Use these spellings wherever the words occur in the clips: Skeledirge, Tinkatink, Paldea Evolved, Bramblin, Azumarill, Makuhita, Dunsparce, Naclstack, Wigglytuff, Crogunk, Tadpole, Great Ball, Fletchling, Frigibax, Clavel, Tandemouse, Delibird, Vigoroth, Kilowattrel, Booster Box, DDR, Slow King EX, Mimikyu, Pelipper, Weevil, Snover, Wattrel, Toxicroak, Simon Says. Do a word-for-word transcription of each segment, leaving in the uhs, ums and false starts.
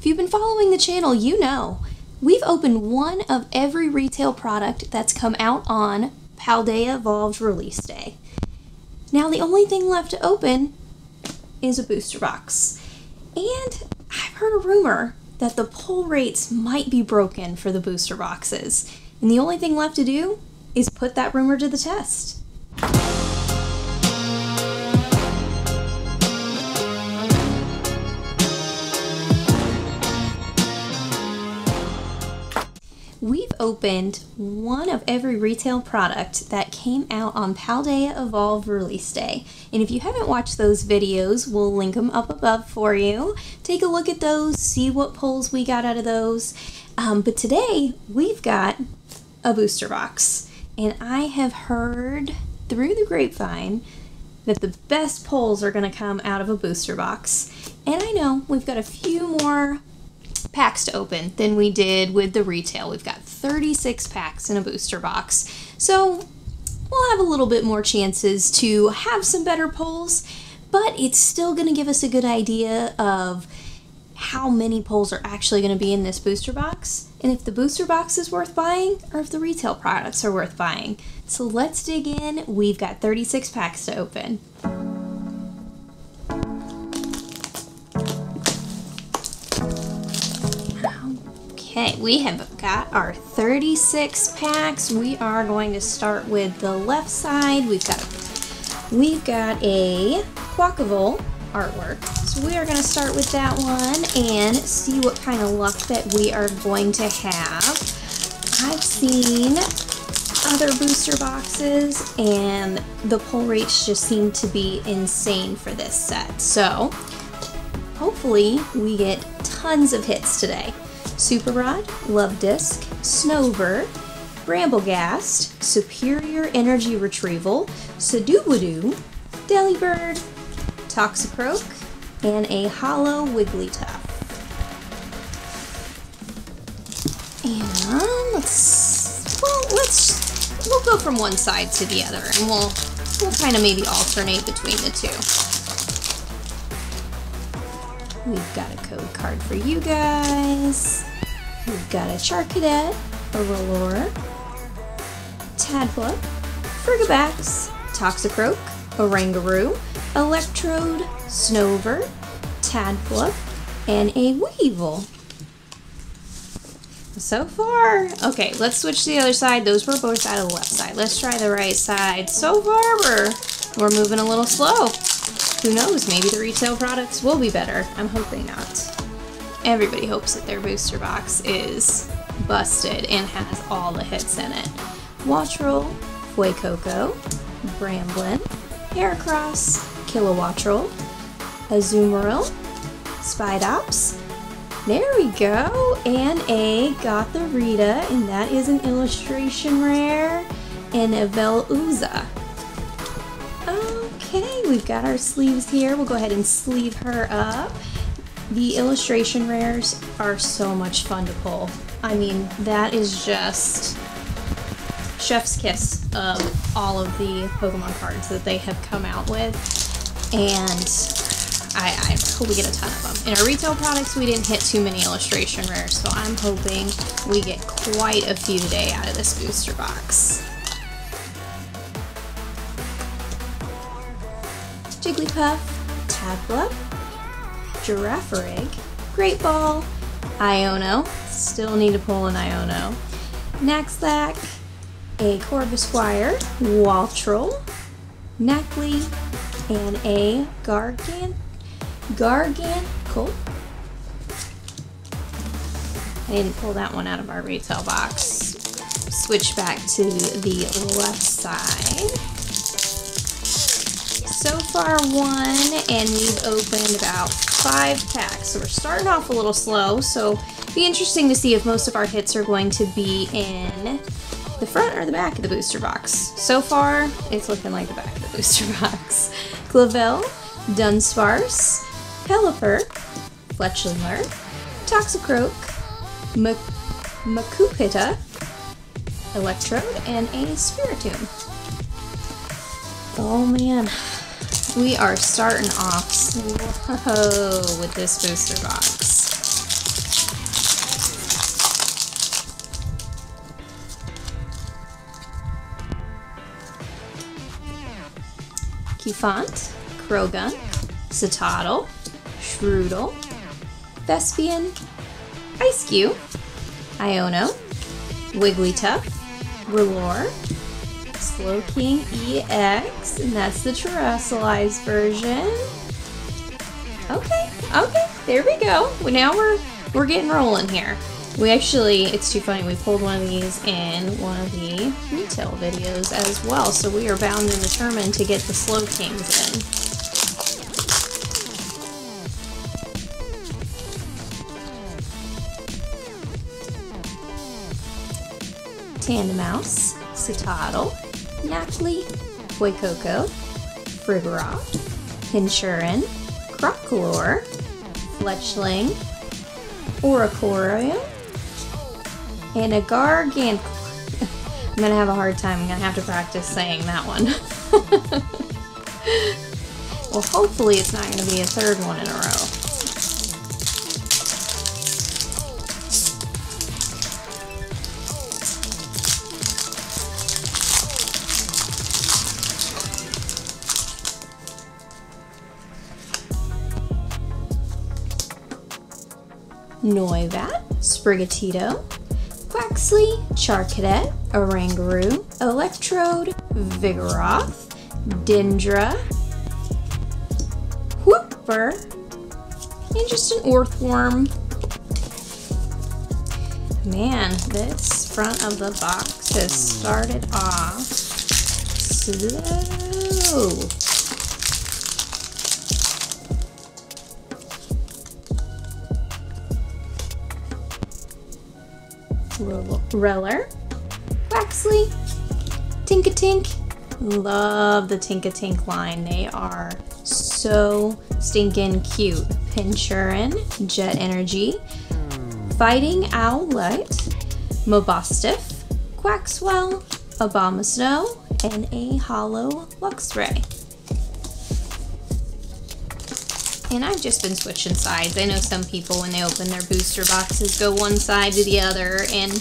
If you've been following the channel, you know we've opened one of every retail product that's come out on Paldea Evolved release day. Now the only thing left to open is a booster box. And I've heard a rumor that the pull rates might be broken for the booster boxes. And the only thing left to do is put that rumor to the test. We've opened one of every retail product that came out on Paldea Evolved release day. And if you haven't watched those videos, we'll link them up above for you. Take a look at those, see what pulls we got out of those. Um, but today we've got a booster box. And I have heard through the grapevine that the best pulls are gonna come out of a booster box. And I know we've got a few more packs to open than we did with the retail. We've got thirty-six packs in a booster box. So we'll have a little bit more chances to have some better pulls, but it's still going to give us a good idea of how many pulls are actually going to be in this booster box and if the booster box is worth buying or if the retail products are worth buying. So let's dig in. We've got thirty-six packs to open. Okay, we have got our thirty-six packs. We are going to start with the left side. We've got we've got a Quaquaval artwork. So we are going to start with that one and see what kind of luck that we are going to have. I've seen other booster boxes and the pull rates just seem to be insane for this set. So hopefully we get tons of hits today. Super Rod, Love Disc, Snover, Bramblegast, Superior Energy Retrieval, Sadoowadoo, Delibird, Toxicroak, and a hollow Wigglytuff. And let's well let's we'll go from one side to the other, and we'll we'll kind of maybe alternate between the two. We've got a code card for you guys. We've got a Charcadet, a Rolor, Tadpole, Frigibax, Toxicroak, a Rangaroo, Electrode, Snover, Tadpole, and a Weevil. So far, okay, let's switch to the other side. Those were both out of the left side. Let's try the right side. So far, we're, we're moving a little slow. Who knows, maybe the retail products will be better. I'm hoping not. Everybody hopes that their booster box is busted and has all the hits in it. Wattrel, Fuecoco, Bramblin, Heracross, Kilowattrel, Azumarill, Spiritomb. There we go, and a Gotharita, and that is an illustration rare, and a Veluza. Okay, we've got our sleeves here. We'll go ahead and sleeve her up. The illustration rares are so much fun to pull. I mean, that is just chef's kiss of all of the Pokemon cards that they have come out with. And I, I hope we get a ton of them. In our retail products, we didn't hit too many illustration rares, so I'm hoping we get quite a few today out of this booster box. Jigglypuff, Tadpole, Girafarig, Great Ball, Iono, still need to pull an Iono, Naclstack, a Corvisquire, Wattrel, Nacli, and a Gargan, Gargancle. I didn't pull that one out of our retail box. Switch back to the left side. So far one, and we've opened about five packs. So we're starting off a little slow, so it'll be interesting to see if most of our hits are going to be in the front or the back of the booster box. So far, it's looking like the back of the booster box. Clavel, Dunsparce, Pelipper, Fletchling, Toxicroak, Mak Makuhita, Electrode, and a Spiritomb. Oh man. We are starting off slow with this booster box. Cooffant, Crogunk, Sitottle, Shroodle, Vespian, Ice Cube, Iono, Wigglytuff, Grelor, Slow King E X, and that's the terrestrialized version. Okay, okay, there we go. Well, now we're we're getting rolling here. We actually, it's too funny, we pulled one of these in one of the retail videos as well, so we are bound and determined to get the Slow Kings in. Tandemouse, Sitottle, Naclstack, Fuecoco, Frigibax, Pinsurin, Crocalor, Fletchling, Oricorio, and a Gargantuar. I'm gonna have a hard time, I'm gonna have to practice saying that one. Well, hopefully it's not gonna be a third one in a row. Noivat, Sprigatito, Quaxly, Charcadet, Oranguru, Electrode, Vigoroth, Dendra, Whooper, and just an Earthworm. Man, this front of the box has started off slow. Reller, Quaxly, Tinkatink. Love the Tinkatink line. They are so stinking cute. Pinsurin, Jet Energy, Fighting Owlette, Mobostif, Quaxwell, Abomasnow, and a Hollow Luxray. And I've just been switching sides. I know some people, when they open their booster boxes, go one side to the other, and I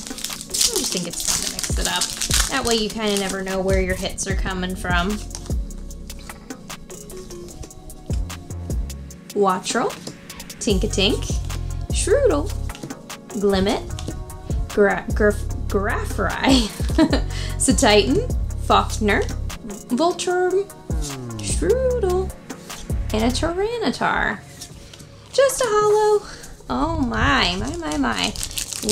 just think it's fun to mix it up. That way you kind of never know where your hits are coming from. Wattrel, Tinkatink, Shroodle, Glimmet, Gra Gra Girafarig, Satitan, Faulkner, Voltorb, Shroodle, and a Tyranitar. Just a holo. Oh my, my, my, my.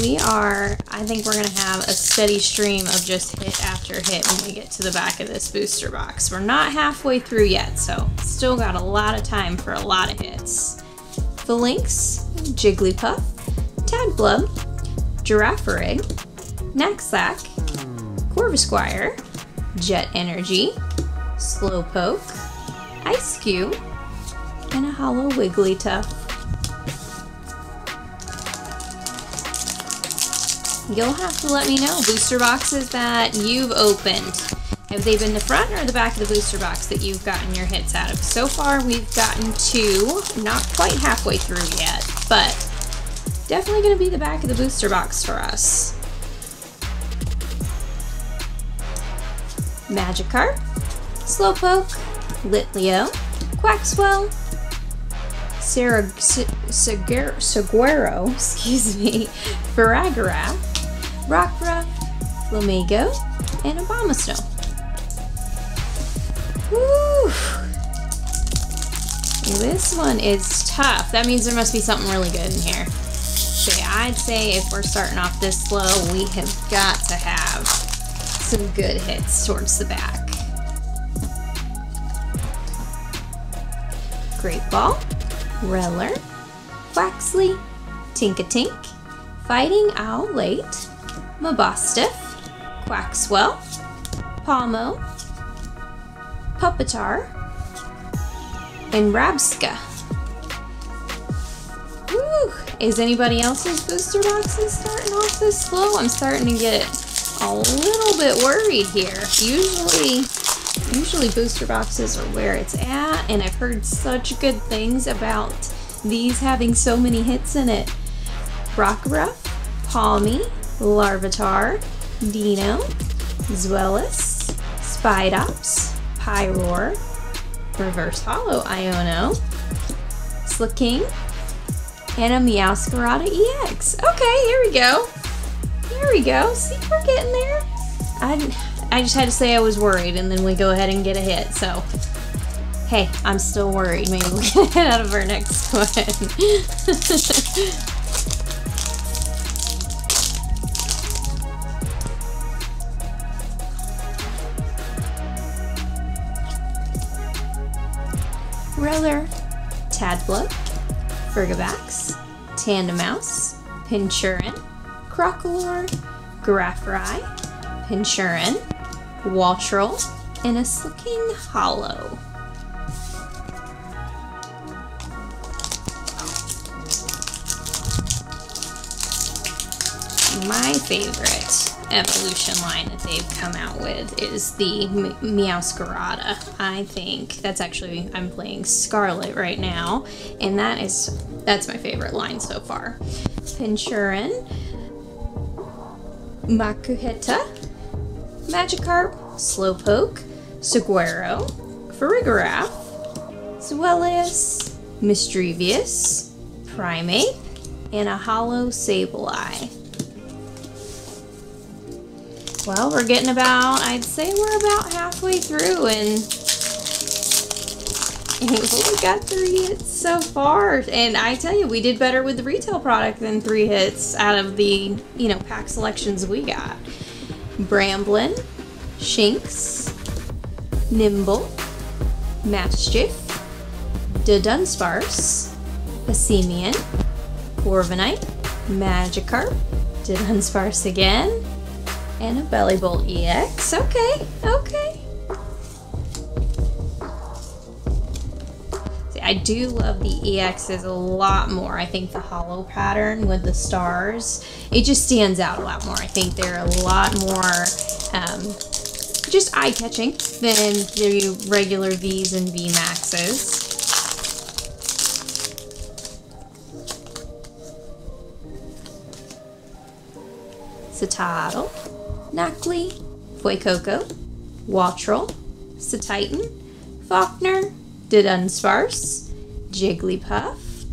We are, I think we're gonna have a steady stream of just hit after hit when we get to the back of this booster box. We're not halfway through yet, so still got a lot of time for a lot of hits. Phalanx, Jigglypuff, Tadpole, Girafarig, Naclstack, Corvisquire, Jet Energy, Slowpoke, Ice Cube, and a Hollow Wigglytuff. You'll have to let me know booster boxes that you've opened. Have they been the front or the back of the booster box that you've gotten your hits out of? So far we've gotten two, not quite halfway through yet, but definitely gonna be the back of the booster box for us. Magikarp, Slowpoke, Litleo, Quaxwell, Saguaro, excuse me, Faragara, Rockruff, Flamingo, and Abomasnow. Woo! This one is tough. That means there must be something really good in here. Okay, I'd say if we're starting off this slow, we have got to have some good hits towards the back. Great Ball, Reller, Quaxly, Tinkatink, Fighting Owlette, Mobostif, Quaxwell, Palmo, Pupitar, and Rabska. Woo! Is anybody else's booster boxes starting off this slow? I'm starting to get a little bit worried here. Usually Usually booster boxes are where it's at, and I've heard such good things about these having so many hits in it. Rockruff, Palmy, Larvitar, Dino, Zweilous, Spidops, Pyroar, Reverse Hollow Iono, Slow King, and a Meowscarada E X. Okay, here we go. Here we go. See, we're getting there. I, I just had to say I was worried, and then we go ahead and get a hit, so. Hey, I'm still worried. Maybe we'll get a hit out of our next one. Roller, Tadpole, Frigibax, Tandemouse, Pinsurin, Crocalor, Girafarig, Pinsurin, Wattrel, and a Slicking Hollow. My favorite evolution line that they've come out with is the M Meowscarada. I think that's actually, I'm playing Scarlet right now, and that is, that's my favorite line so far. Pinsurin, Makuhita, Magikarp, Slowpoke, Saguaro, Farigiraf, Zweilous, Mistrevious, Primeape, and a Hollow Sableye. Well, we're getting about, I'd say we're about halfway through, and we got three hits so far. And I tell you, we did better with the retail product than three hits out of the, you know, pack selections we got. Bramblin, Shinx, Nimble, Mastiff, Dunsparce, Passimian, Corviknight, Magikarp, Dunsparce again, and a Bellybolt E X. Okay, okay. See, I do love the E Xs a lot more. I think the hollow pattern with the stars, it just stands out a lot more. I think they're a lot more um, just eye-catching than the regular Vs and V Maxes. Citadel, Nacli, Fuecoco, Wattrel, Satitan, Faulkner, Dunsparce, Jigglypuff.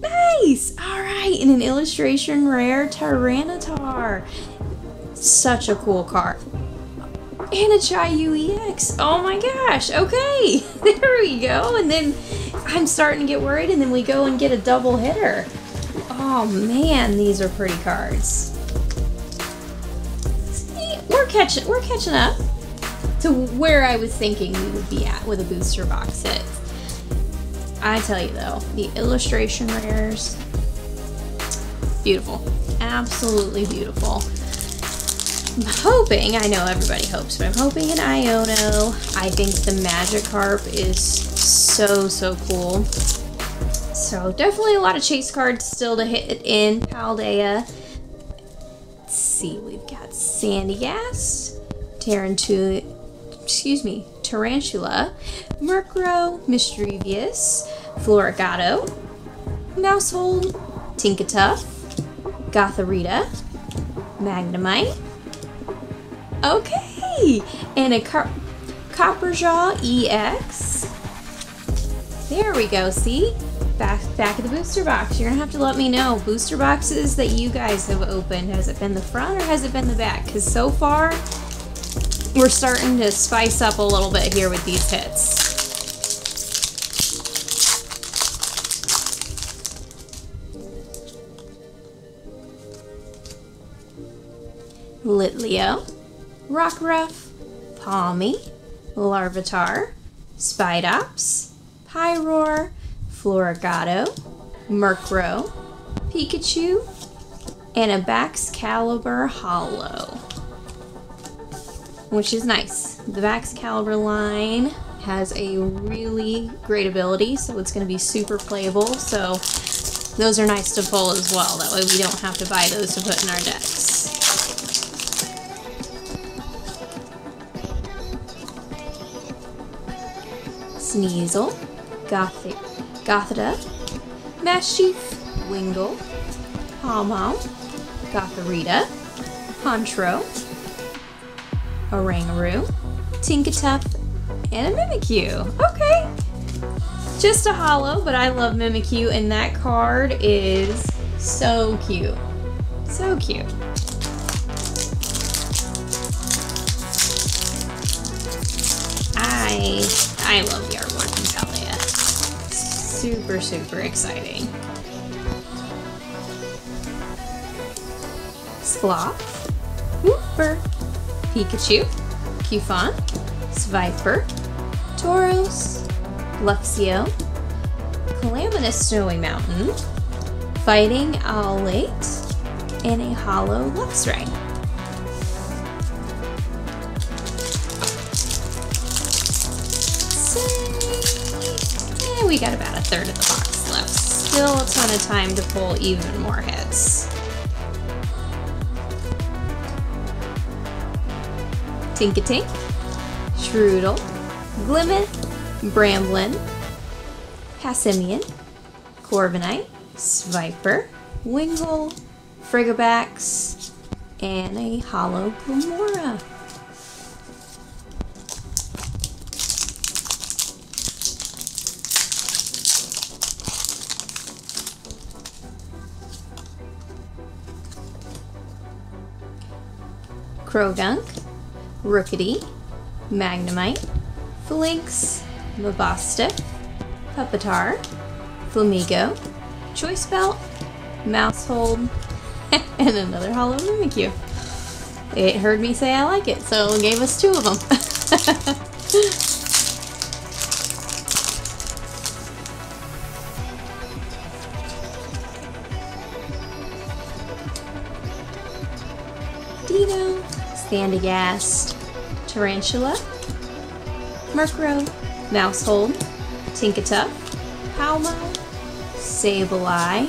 Nice! Alright, and an illustration rare Tyranitar. Such a cool card. And a Chiyu E X. Oh my gosh, okay! There we go, and then I'm starting to get worried, and then we go and get a double hitter. Oh man, these are pretty cards. We're catching, we're catching up to where I was thinking we would be at with a booster box hit. I tell you though, the illustration rares, beautiful, absolutely beautiful. I'm hoping, I know everybody hopes, but I'm hoping an Iono. I think the Magikarp is so, so cool. So definitely a lot of chase cards still to hit in Paldea. Let's see, we've got Sandygast, Tarantula, excuse me, Tarantula, Murkrow, Mistrevious, Floricato, Mousehold, Tinketuff, Gothorita, Magnemite. Okay, and a Cop Copperjaw E X. There we go, see? Back, back of the booster box. You're gonna have to let me know booster boxes that you guys have opened. Has it been the front or has it been the back? Because so far we're starting to spice up a little bit here with these hits. Litleo, Rockruff, Palmy, Larvitar, Spidops, Pyroar, Floricato, Murkrow, Pikachu, and a Baxcalibur Hollow, which is nice. The Baxcalibur line has a really great ability, so it's going to be super playable, so those are nice to pull as well. That way we don't have to buy those to put in our decks. Sneasel, Gothic, Gothita, Mastiff, Wingull, Palmo, Gothorita, Honchkrow, Oranguru, Tinketuff, and a Mimikyu. Okay. Just a holo, but I love Mimikyu, and that card is so cute. So cute. I I love the artwork in Paldea. Super, super exciting. Sloth, Wooper, Pikachu, Cufon, Sviper, Tauros, Luxio, Calamitous Snowy Mountain, Fighting Owlette, and a holo Luxray. So, eh, we got about a third of the box left. Still a ton of time to pull even more hits. Tinkatink, Shroodle, Glimmet, Bramblin, Passimian, Corviknight, Sviper, Wingull, Frigibax, and a holo Glamora. Crogunk, Rookidee, Magnemite, Phalanx, Mabasta, Pupitar, Flamigo, Choice Belt, Mousehold, and another holo Mimikyu. It heard me say I like it, so it gave us two of them. Dino, Sandygast, Tarantula, Murkrow, Mousehold, Tinketuff, Palmo, Sableye,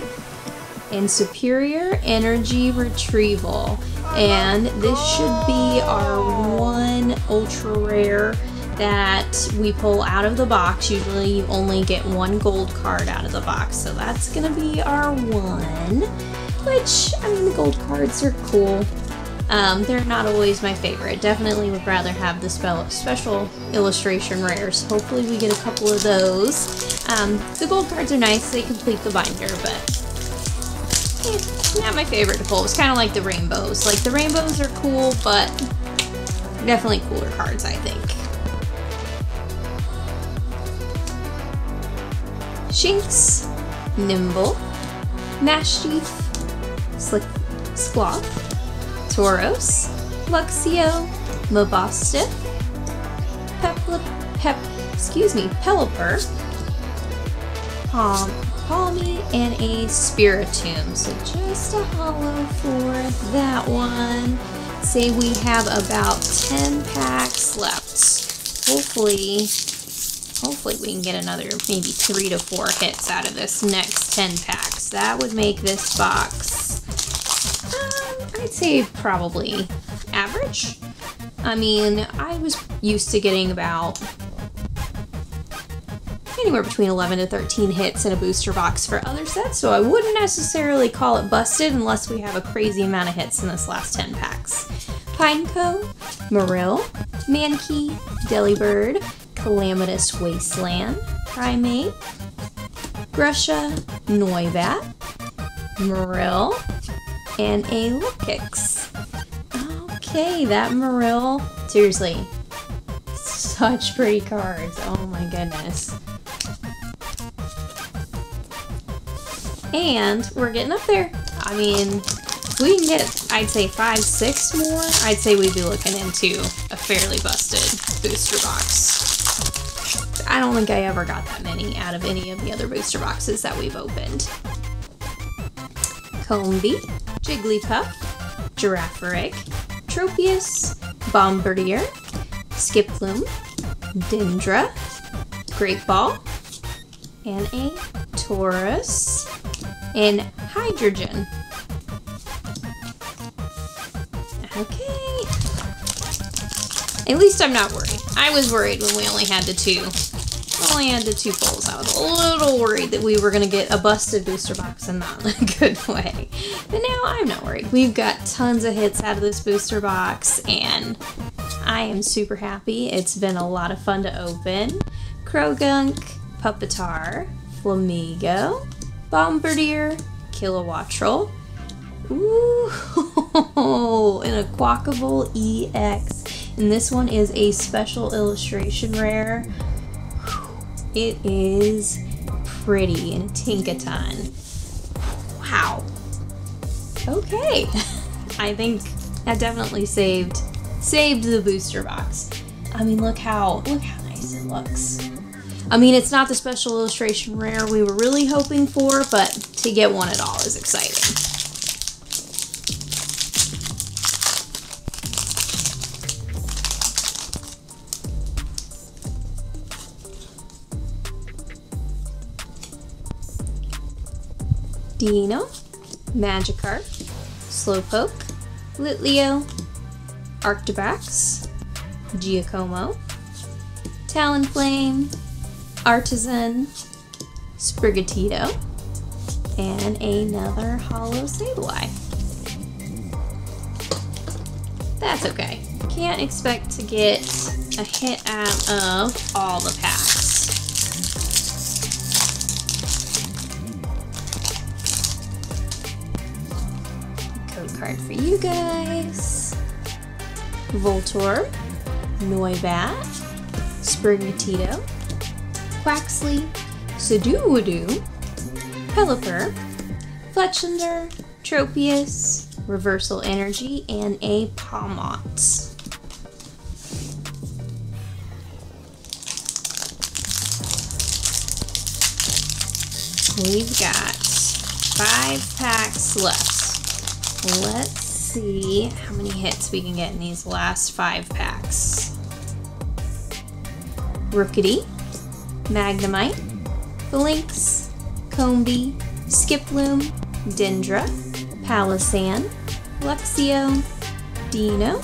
and Superior Energy Retrieval. And this should be our one ultra rare that we pull out of the box. Usually you only get one gold card out of the box, so that's gonna be our one. Which, I mean, the gold cards are cool. Um, they're not always my favorite. Definitely would rather have the spell special illustration rares. Hopefully we get a couple of those. Um, the gold cards are nice. They complete the binder, but eh, not my favorite to pull. It's kind of like the rainbows. Like, the rainbows are cool, but definitely cooler cards, I think. Shinx, Nimble, Mastiff, Slick, Squawk, Tauros, Luxio, Mabasta, Pepl Pep, excuse me, Pelipper, um, Palmy, and a Spiritomb. So just a holo for that one. Say we have about ten packs left. Hopefully, hopefully we can get another maybe three to four hits out of this next ten packs. That would make this box, I'd say, probably average. I mean, I was used to getting about anywhere between eleven to thirteen hits in a booster box for other sets, so I wouldn't necessarily call it busted unless we have a crazy amount of hits in this last ten packs. Pineco, Marill, Mankey, Delibird, Calamitous Wasteland, Primate, Grusha, Noivat, Marill, and a Lukix. Okay, that Marill, seriously, such pretty cards. Oh my goodness. And we're getting up there. I mean, we can get, I'd say, five, six more. I'd say we'd be looking into a fairly busted booster box. I don't think I ever got that many out of any of the other booster boxes that we've opened. Combi, Jigglypuff, Girafarig, Tropius, Bombardier, Skiploom, Dendra, Great Ball, and a Tauros, and Hydrogen. Okay. At least I'm not worried. I was worried when we only had the two only had the two pulls. I was a little worried that we were going to get a busted booster box and not in a good way. But now I'm not worried. We've got tons of hits out of this booster box and I am super happy. It's been a lot of fun to open. Crogunk, Pupitar, Flamigo, Bombardier, Kilowattrel, ooh, and a Quaquaval E X. And this one is a special illustration rare. It is pretty and Tinkaton. Wow. Okay. I think I definitely saved saved the booster box. I mean, look how look how nice it looks. I mean, it's not the special illustration rare we were really hoping for, but to get one at all is exciting. Dino, Magikarp, Slowpoke, Litleo, Arctobax, Giacomo, Talonflame, Artisan, Sprigatito, and another Holo Sableye. That's okay. Can't expect to get a hit out of all the packs. Card for you guys. Voltorb, Noivat, Sprigatito, Quaxly, Sudowoodo, Pelipper, Fletchling, Tropius, Reversal Energy, and a Palmont. We've got five packs left. Let's see how many hits we can get in these last five packs. Rookidee, Magnemite, Blinks, Combee, Skiploom, Dendra, Palisand, Luxio, Dino,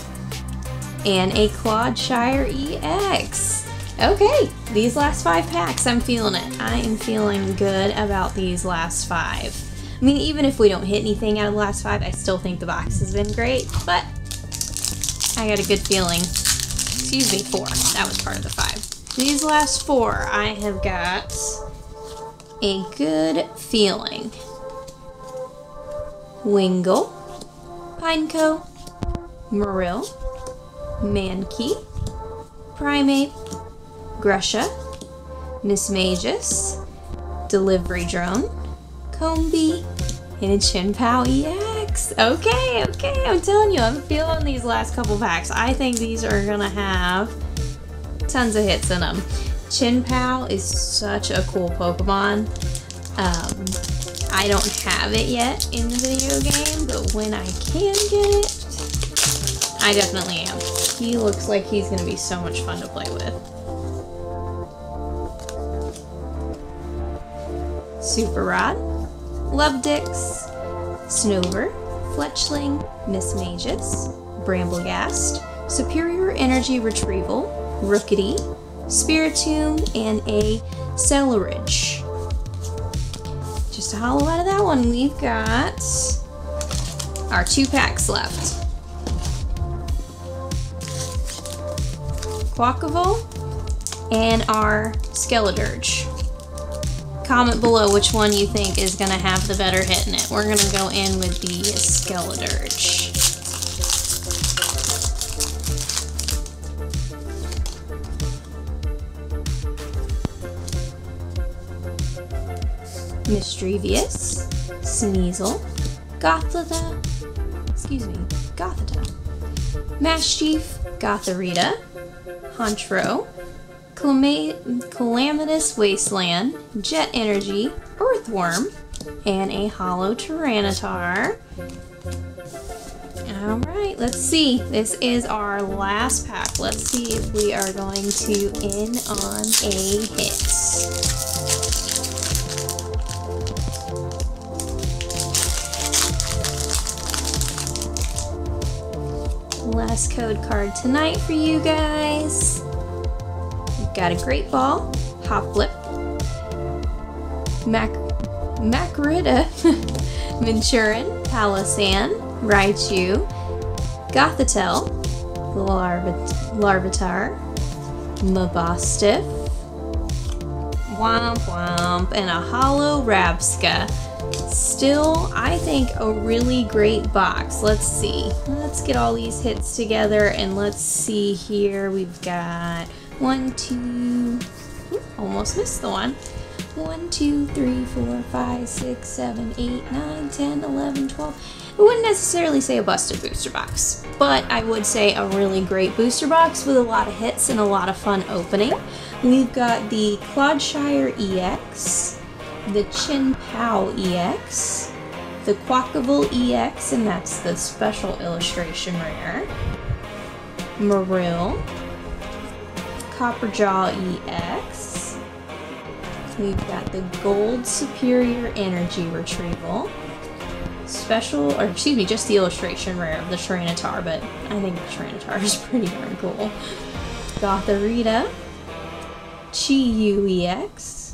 and a Quadsire E X. Okay, these last five packs, I'm feeling it. I am feeling good about these last five. I mean, even if we don't hit anything out of the last five, I still think the box has been great, but I got a good feeling. Excuse me, four. That was part of the five. These last four, I have got a good feeling. Wingull, Pineco, Marill, Mankey, Primeape, Grusha, Mismagius, Delivery Drone, Combee, and a Chinpao E X. Okay, okay, I'm telling you, I'm feeling these last couple packs. I think these are gonna have tons of hits in them. Chinpao is such a cool Pokemon. Um, I don't have it yet in the video game, but when I can get it, I definitely am. He looks like he's gonna be so much fun to play with. Super Rod, Lovdix, Snover, Fletchling, Mismagius, Bramblegast, Superior Energy Retrieval, Rookidee, Spiritomb, and a Celerage. Just a hollow out of that one. We've got our two packs left. Quaquaval and our Skeledirge. Comment below which one you think is going to have the better hit in it. We're going to go in with the Skeledirge. Misdreavus, Sneasel, Gothita, excuse me, Gothita, Mastiff, Gothorita, Honchkrow, Calamitous Wasteland, Jet Energy, Earthworm, and a Holo Tyranitar. Alright, let's see. This is our last pack. Let's see if we are going to end on a hit. Last code card tonight for you guys. Got a Great Ball, Top Flip, Mac Makuhita, Minchurin, Palisand, Raichu, Gothitelle, Larv Larvitar, Mabostiff, Womp Womp, and a Holo Rabska. Still, I think, a really great box. Let's see. Let's get all these hits together and let's see here. We've got one, two, ooh, almost missed the one. One, two, three, four, five, six, seven, eight, nine, ten, eleven, twelve. I wouldn't necessarily say a busted booster box, but I would say a really great booster box with a lot of hits and a lot of fun opening. We've got the Clodshire E X, the Chinpao E X, the Quaquaval E X, and that's the special illustration rare, Marill, Copperjaw E X, we've got the Gold Superior Energy Retrieval, special, or excuse me, just the illustration rare of the Tyranitar, but I think the Tyranitar is pretty darn cool, Gothitelle, Chiyu E X,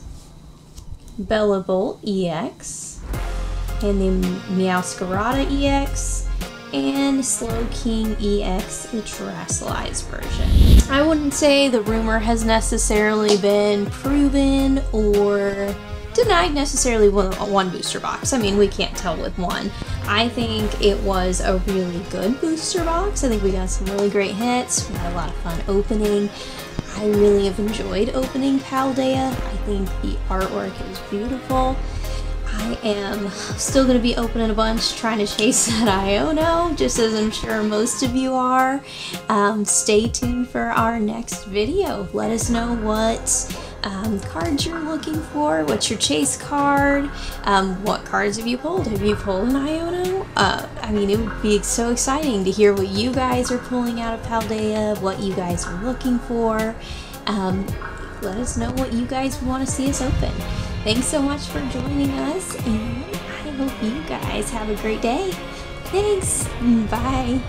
Bellibol E X, and the Meowscarada E X, and Slow King E X, the terrestrialized version. I wouldn't say the rumor has necessarily been proven or denied necessarily with one booster box. I mean, we can't tell with one. I think it was a really good booster box. I think we got some really great hits. We had a lot of fun opening. I really have enjoyed opening Paldea. I think the artwork is beautiful. I am still going to be opening a bunch, trying to chase that Iono, just as I'm sure most of you are. Um, stay tuned for our next video. Let us know what um, cards you're looking for, what's your chase card, um, what cards have you pulled? Have you pulled an Iono? Uh, I mean, it would be so exciting to hear what you guys are pulling out of Paldea, what you guys are looking for. Um, let us know what you guys want to see us open. Thanks so much for joining us, and I hope you guys have a great day. Thanks, bye.